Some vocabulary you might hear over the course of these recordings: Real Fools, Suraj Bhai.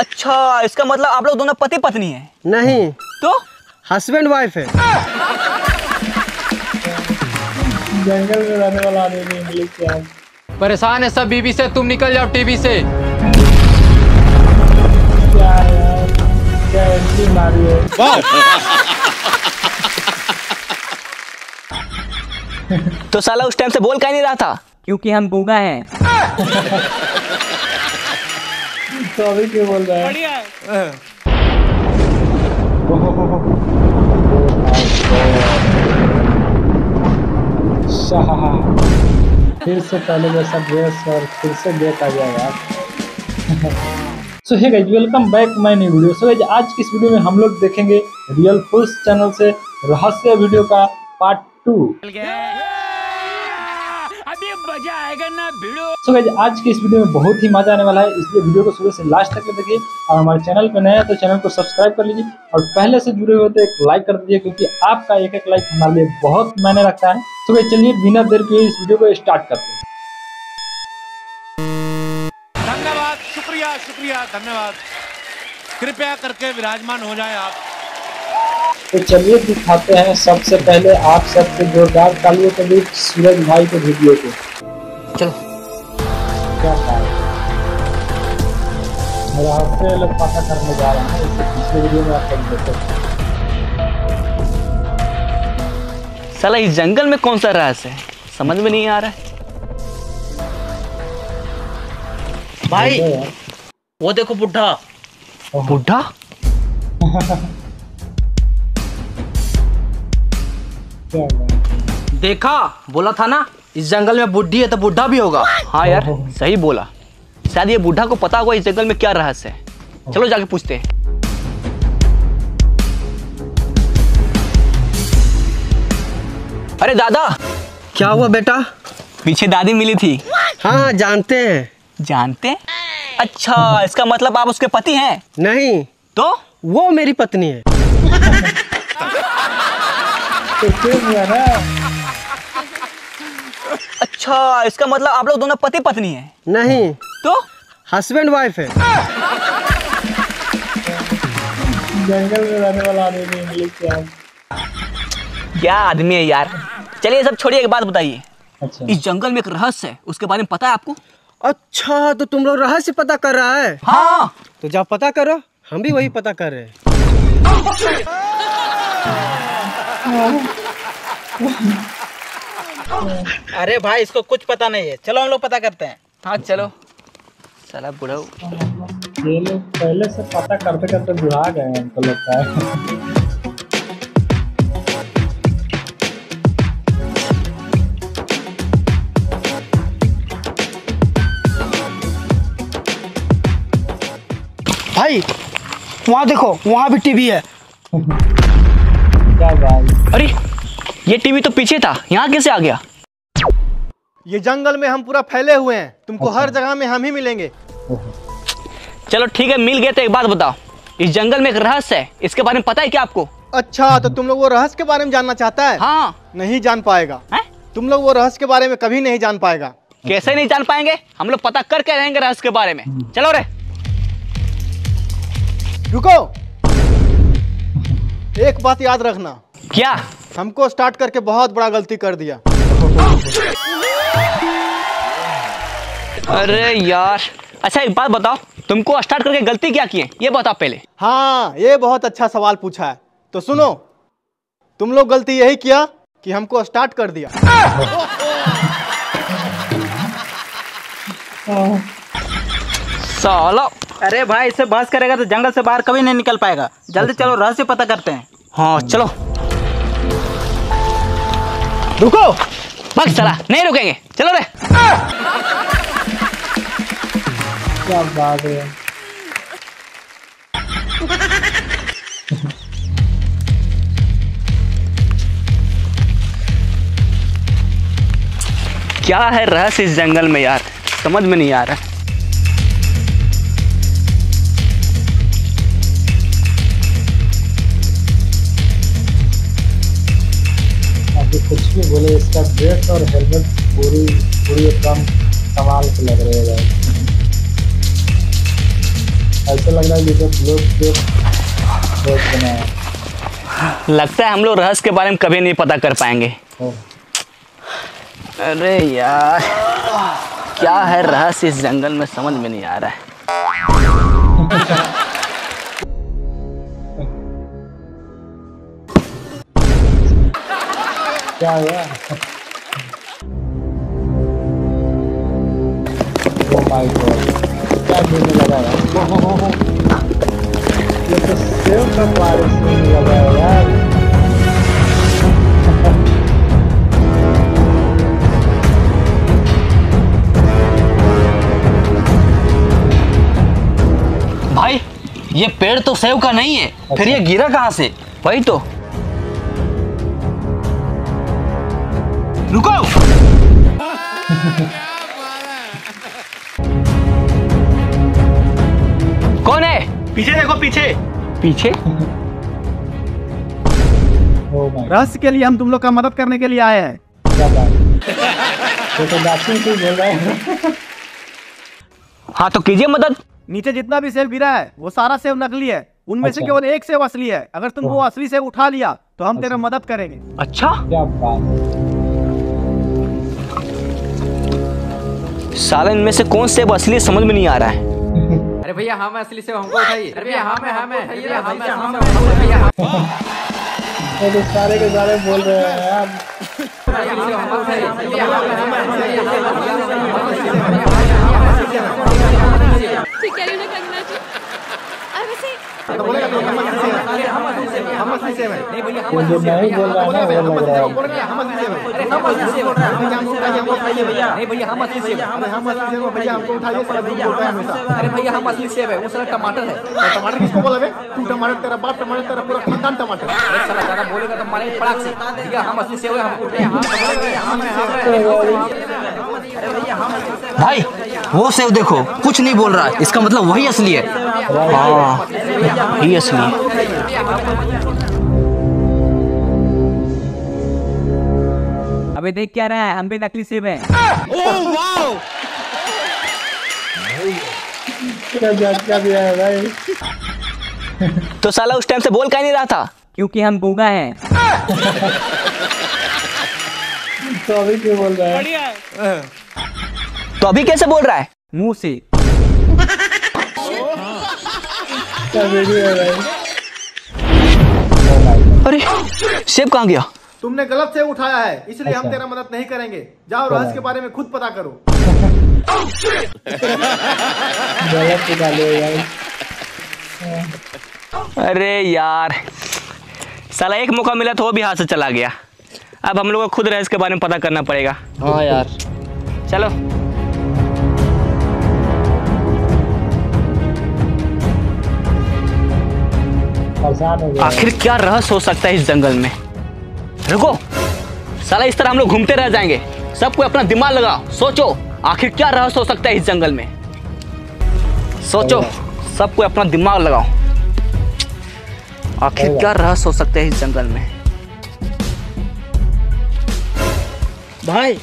अच्छा, इसका मतलब आप लोग दोनों पति पत्नी हैं? नहीं तो हस्बैंड वाइफ है। जंगल में रहने वाला आदमी इंग्लिश क्या परेशान है सब बीवी से, तुम निकल जाओ टीवी से। क्या यार, क्या एंट्री मारी है। तो साला उस टाइम से बोल क्या नहीं रहा था? क्योंकि हम बूगा हैं। तो अभी क्यों बोल रहा है? बढ़िया है। फिर से पहले जैसा बेस और फिर से बेस आ गया यार। So hey guys, welcome back my new video. So guys, आज की इस वीडियो में हम लोग देखेंगे रियल फूल्स चैनल से रहस्य वीडियो का पार्ट 2। मजा आएगा ना वीडियो। सो गाइस, आज की इस वीडियो में बहुत ही मजा आने वाला है, इसलिए वीडियो को शुरू से लास्ट तक देखिए। और हमारे चैनल पर नया है तो चैनल को सब्सक्राइब कर लीजिए और पहले से जुड़े हुए तो एक लाइक कर दीजिए, क्योंकि आपका एक एक लाइक हमारे लिए बहुत मायने रखता है। तो गाइस चलिए बिना देर के इस वीडियो को स्टार्ट करते हैं। धन्यवाद, शुक्रिया शुक्रिया धन्यवाद, कृपया करके विराजमान हो जाए आप। तो चलिए दिखाते हैं सबसे पहले आप सबके जोरदार तालियों के बीच सूरज भाई के वीडियो को। चलो क्या रहस्य लोग पता करने जा रहे हैं, इससे पिछले वीडियो में आप देख सकते हैं। साला इस जंगल में कौन सा रहस्य है समझ में नहीं आ रहा है भाई। वो देखो बुढ़ा बुढ़ा। देखा, बोला था ना इस जंगल में बुढ़ी है तो बुढ़ा भी होगा। हाँ यार सही बोला, शायद ये बुढ़ा को पता होगा इस जंगल में क्या रहस्य है। चलो जाके पूछते हैं। अरे दादा क्या हुआ बेटा? पीछे दादी मिली थी। हाँ जानते हैं जानते। अच्छा, इसका मतलब आप उसके पति हैं? नहीं तो वो मेरी पत्नी है। अच्छा, इसका मतलब आप लोग दोनों पति पत्नी हैं? नहीं तो हस्बैंड वाइफ है। जंगल में रहने वाला आदमी क्या आदमी है यार। चलिए सब छोड़िए, एक बात बताइए। अच्छा, इस जंगल में एक रहस्य है, उसके बारे में पता है आपको? अच्छा, तो तुम लोग रहस्य पता कर रहा है? हाँ तो जाओ पता करो, हम भी वही पता कर रहे हैं। अरे भाई इसको कुछ पता नहीं है, चलो हम लोग पता करते हैं। हाँ चलो। साला बुढ़ा ये लोग पहले से पता करते करते बुढ़ा गए हैं हमको लगता है। भाई वहाँ देखो, वहाँ भी टीवी है। अरे ये टीवी तो पीछे था, यहाँ कैसे आ गया? ये जंगल में हम पूरा फैले हुए हैं, तुमको हर जगह में हम ही मिलेंगे। चलो ठीक है, मिल गए तो एक बात बताओ, इस जंगल में एक रहस्य है, इसके बारे में पता है क्या आपको? अच्छा, तो तुम लोग वो रहस्य के बारे में जानना चाहता है? हाँ। नहीं जान पाएगा है? तुम लोग वो रहस्य के बारे में कभी नहीं जान पाएगा। कैसे नहीं जान पाएंगे? हम लोग पता करके रहेंगे रहस्य के बारे में। चलो रे रुको, एक बात याद रखना। क्या? हमको स्टार्ट करके बहुत बड़ा गलती कर दिया। अरे यार, अच्छा एक बात बताओ, तुमको स्टार्ट करके गलती क्या किए ये बताओ पहले। हाँ ये बहुत अच्छा सवाल पूछा है, तो सुनो, तुम लोग गलती यही किया कि हमको स्टार्ट कर दिया। साला, अरे भाई इससे बहस करेगा तो जंगल से बाहर कभी नहीं निकल पाएगा। जल्दी चलो रहस्य पता करते हैं। हाँ चलो। रुको, भाग साला, नहीं रुकेंगे, चलो रे। क्या बात है। क्या है रहस्य इस जंगल में यार, समझ में नहीं आ रहा। कुछ भी बोले, इसका ड्रेस और हेलमेट पूरी पूरी एकदम कमाल के लग रहे हैं। ऐसा लग रहा है ये तो लगता है हम लोग रहस्य के बारे में कभी नहीं पता कर पाएंगे। अरे यार क्या है रहस्य इस जंगल में समझ में नहीं आ रहा है। क्या हुआ? क्या ढूंढने लगा यार? ये तो सेब का बारिश नहीं लगा है यार। भाई ये पेड़ तो सेब का नहीं है। अच्छा। फिर ये गिरा कहाँ से? वही तो। रुको। कौन है? पीछे देखो, पीछे पीछे। रहस्य के लिए हम तुम लोग का मदद करने के लिए आए हैं। हाँ तो कीजिए मदद। नीचे जितना भी सेब गिरा है वो सारा सेब नकली है। उनमें से केवल एक सेब असली है। अगर तुम वो असली सेब उठा लिया तो हम तेरा मदद करेंगे। अच्छा क्या बात। साला इनमें से कौन सेब असली समझ में नहीं आ रहा है। अरे भैया हाँ मैं असली सेब हमको उठाइए। अरे भैया हाँ मैं तो सारे के सारे बोल रहे हैं टमाटर है। टमाटर किसको बोला बे? तू टमाटर, तेरा बाप टमाटर, तेरा पूरा खानदान टमाटर। साला ज्यादा बोलेगा तो मारेंगे फड़ाक से। भैया हम असली सेब हैं हमको। भाई वो सेब देखो कुछ नहीं बोल रहा है, इसका मतलब वही असली है। हाँ वही असली है। अबे देख क्या रहा है, हम भी नकली सेब हैं। तो साला उस टाइम से बोल क्या नहीं रहा था? क्योंकि हम गूंगा हैं। तो अभी क्यों बोल रहा है? तो अभी कैसे बोल रहा है? मुंह से। अरे सेब कहाँ गया? तुमने गलत सेब उठाया है इसलिए हम तेरा मदद नहीं करेंगे। जाओ रहस्य के बारे में खुद पता करो। गलत उठा लिया यार। अरे यार साला एक मौका मिला तो वो भी हाथ से चला गया। अब हम लोग को खुद रहस्य के बारे में पता करना पड़ेगा। हाँ यार चलो। आखिर क्या रहस्य हो सकता है इस जंगल में? रुको साला इस तरह हम लोग घूमते रह जाएंगे। सबको अपना दिमाग लगाओ, सोचो आखिर क्या रहस्य हो सकता है इस जंगल में। सोचो सबको अपना दिमाग लगाओ, आखिर क्या रहस्य हो सकता है इस जंगल में। भाई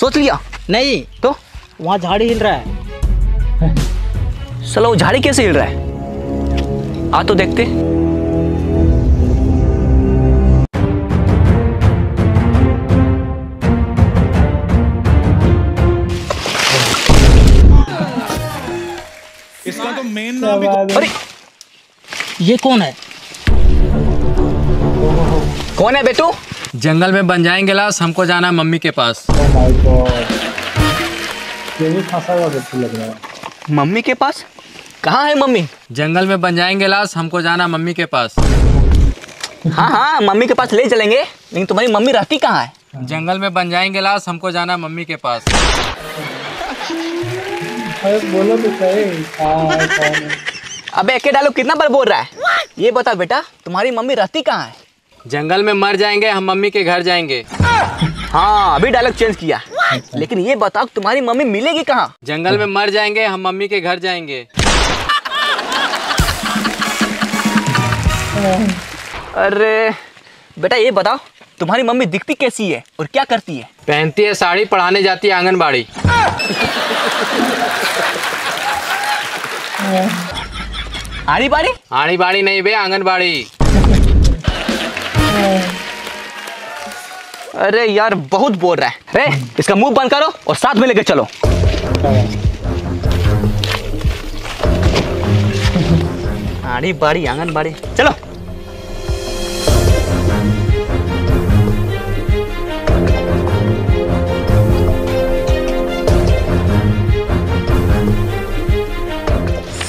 सोच लिया? नहीं तो वहाँ झाड़ी हिल रहा है। साला वो झाड़ी कैसे हिल रहा है? आ तो देखते। इसका तो मेन नाम ही। अरे ये कौन है? कौन है बेटू? जंगल में बन जाएंगे लाश, हमको जाना है मम्मी के पास। मम्मी के पास? कहाँ है मम्मी? जंगल में बन जाएंगे लाश, हमको जाना मम्मी के पास। हाँ हाँ मम्मी के पास ले चलेंगे, लेकिन तुम्हारी मम्मी रहती कहाँ है? जंगल में बन जाएंगे लाश, हमको जाना मम्मी के पास। बोलो तो सही। अबे एक डालो कितना बार बोल रहा है? ये बता बेटा तुम्हारी मम्मी रहती कहाँ है? जंगल में मर जाएंगे, हम मम्मी के घर जाएंगे। हाँ अभी डायलॉग चेंज किया। लेकिन ये बताओ तुम्हारी मम्मी मिलेगी कहाँ? जंगल में मर जाएंगे, हम मम्मी के घर जाएंगे। अरे बेटा ये बताओ तुम्हारी मम्मी दिखती कैसी है और क्या करती है? पहनती है साड़ी, पढ़ाने जाती है आंगनबाड़ी। आड़ी बाड़ी नहीं बे, आंगनबाड़ी। अरे यार बहुत बोल रहा है, अरे इसका मुंह बंद करो और साथ में लेके चलो। आड़ी बाड़ी आंगनबाड़ी, चलो।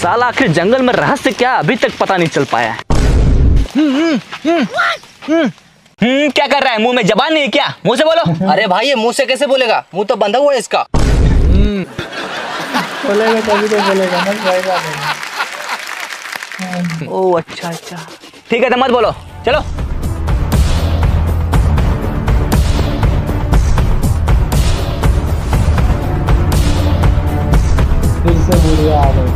साला आखिर जंगल में रहस्य क्या अभी तक पता नहीं चल पाया है। क्या कर रहा है, मुंह में जबान नहीं है क्या? मुंह से बोलो। अरे भाई ये मुंह से कैसे बोलेगा, मुंह तो बंधा हुआ है इसका। बोलेगा तभी तो बोलेगा ना। ओ अच्छा, ठीक है तो मत बोलो, चलो। फिर से बुढ़िया आ गई।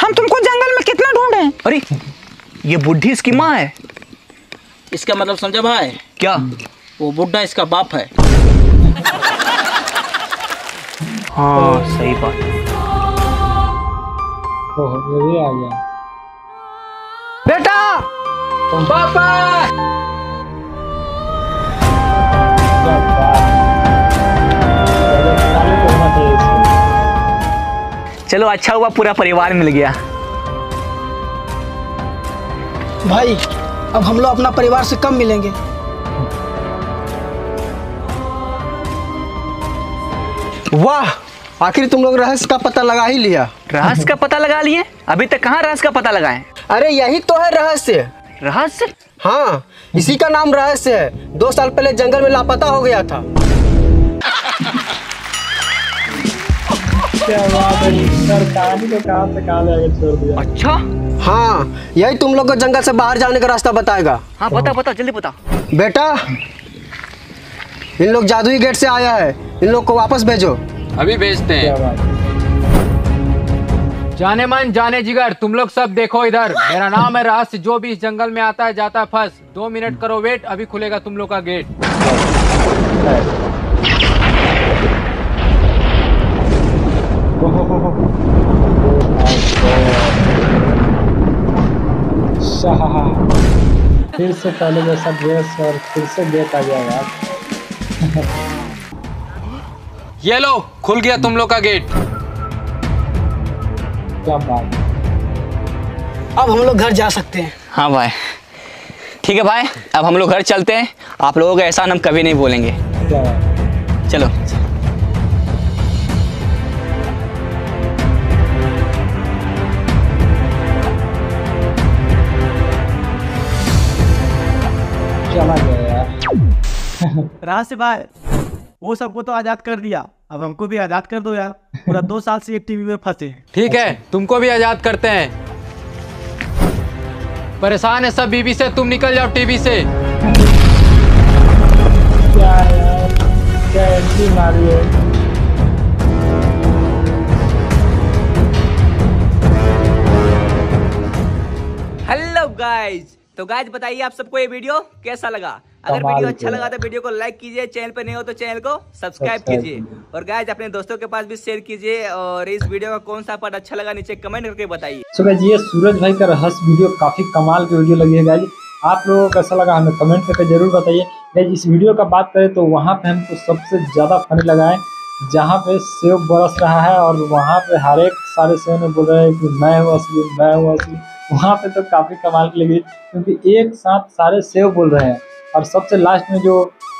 हम तुमको जंगल में कितना ढूंढे। अरे ये बुढ़ी इसकी माँ है। इसका मतलब समझा भाई? क्या वो बुढ़ा इसका बाप है? हाँ सही बात। ये आ गया। बेटा पापा। चलो अच्छा हुआ पूरा परिवार मिल गया। भाई अब हम लोग अपना परिवार से कम मिलेंगे। वाह आखिर तुम लोग रहस्य का पता लगा ही लिया। रहस्य का पता लगा लिए? अभी तक कहाँ रहस्य का पता लगाए? अरे यही तो है रहस्य। रहस्य? हाँ इसी का नाम रहस्य है। 2 साल पहले जंगल में लापता हो गया था। क्या बात है तो कहां से आगे छोड़ दिया। अच्छा हाँ यही तुम लोग को जंगल से बाहर जाने का रास्ता बताएगा। हाँ बता बता जल्दी बता। बेटा इन लोग जादुई गेट से आया है, इन लोग को वापस भेजो। अभी भेजते हैं। जाने मन जाने जिगर तुम लोग सब देखो इधर, मेरा नाम है रहस्य, जो भी इस जंगल में आता है जाता है फंस। 2 मिनट करो वेट, अभी खुलेगा तुम लोग का गेट। फिर से पहले जैसा ड्रेस और फिर से गेट आ गया यार। ये लो खुल गया तुम लोग का गेट। क्या बात, अब हम लोग घर जा सकते हैं। हाँ भाई ठीक है भाई, अब हम लोग घर चलते हैं। आप लोगों का एहसान हम कभी नहीं भूलेंगे। चलो रहस्य भाई वो सबको तो आजाद कर दिया, अब हमको भी आजाद कर दो यार, पूरा 2 साल से एक टीवी में फंसे। ठीक है तुमको भी आजाद करते हैं। परेशान है सब बीवी से, तुम निकल जाओ टीवी से। क्या यार क्या एंट्री मारी है। हेलो गाइज, तो गाइज बताइए आप सबको ये वीडियो कैसा लगा। अगर वीडियो अच्छा लगा तो वीडियो को लाइक कीजिए, चैनल पर नहीं हो तो चैनल को सब्सक्राइब कीजिए और गाइस अपने दोस्तों के पास भी शेयर कीजिए। और इस वीडियो का कौन सा पार्ट अच्छा लगा नीचे कमेंट करके बताइए। सो गाइस ये सूरज भाई का रहस्य वीडियो काफी कमाल की वीडियो लगी है गाइस, आप लोगों को कैसा लगा हमें कमेंट करके जरूर बताइए। गाइस इस वीडियो का बात करें तो वहाँ पे हमको सबसे ज्यादा फनी लगा है जहाँ पे सेब बरस रहा है और वहाँ पे हर एक सारे सेब में बोल रहे हैं कि मैं हूँ असली, मैं हूँ असली। वहाँ पे तो काफी कमाल की लगी क्योंकि एक साथ सारे सेब बोल रहे हैं। और सबसे लास्ट में जो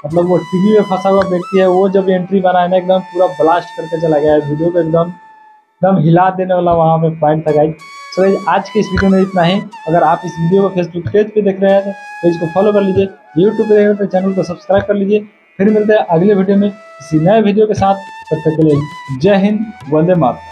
मतलब वो टीवी में फंसा हुआ व्यक्ति है वो जब एंट्री बनाया ना एकदम पूरा ब्लास्ट करके चला गया है वीडियो को, एकदम हिला देने वाला वहाँ पे पॉइंट था गाइज। सो आज के इस वीडियो में इतना ही। अगर आप इस वीडियो को फेसबुक पेज पे देख रहे हैं तो इसको फॉलो कर लीजिए, यूट्यूब पे देख रहे हैं तो चैनल को सब्सक्राइब कर लीजिए। फिर मिलते हैं अगले वीडियो में किसी नए वीडियो के साथ, तब तक के लिए जय हिंद वंदे मातरम।